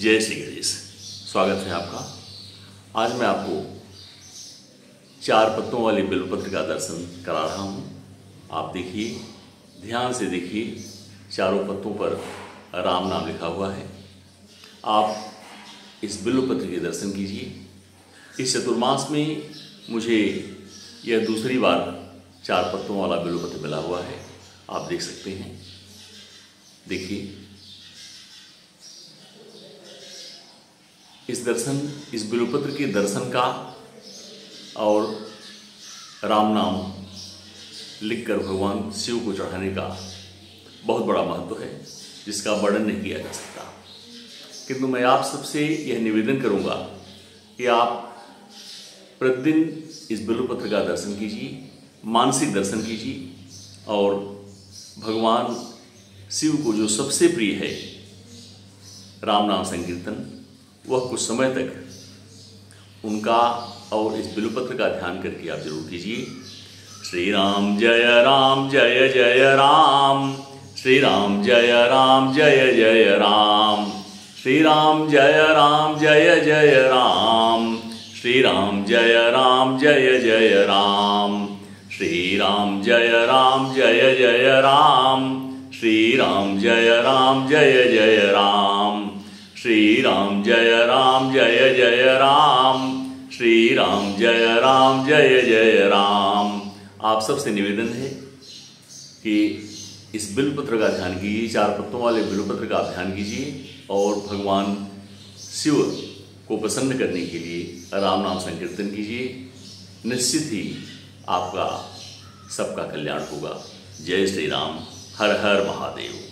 जय श्री गणेश। स्वागत है आपका। आज मैं आपको 4 पत्तों वाले बिल्वपत्र का दर्शन करा रहा हूँ। आप देखिए, ध्यान से देखिए, चारों पत्तों पर राम नाम लिखा हुआ है। आप इस बिल्वपत्र के दर्शन कीजिए। इस चतुर्मास में मुझे यह दूसरी बार 4 पत्तों वाला बिल्वपत्र मिला हुआ है। आप देख सकते हैं, देखिए इस बिल्वपत्र के दर्शन का और राम नाम लिखकर भगवान शिव को चढ़ाने का बहुत बड़ा महत्व है, जिसका वर्णन नहीं किया जा सकता। किंतु मैं आप सबसे यह निवेदन करूंगा कि आप प्रतिदिन इस बिल्वपत्र का दर्शन कीजिए, मानसिक दर्शन कीजिए और भगवान शिव को जो सबसे प्रिय है राम नाम संकीर्तन, वह कुछ समय तक उनका और इस बिल्वपत्र का ध्यान करके आप जरूर कीजिए। श्री राम जय जय राम, श्री राम जय जय राम, श्री राम जय जय राम, श्री राम जय जय राम, श्री राम जय जय राम, श्री राम जय जय राम, श्री राम जय जय राम, श्री राम जय जय राम। आप सबसे निवेदन है कि इस बिल्वपत्र का ध्यान कीजिए, 4 पत्तों वाले बिल्वपत्र का ध्यान कीजिए और भगवान शिव को प्रसन्न करने के लिए राम नाम संकीर्तन कीजिए। निश्चित ही आपका सबका कल्याण होगा। जय श्री राम। हर हर महादेव।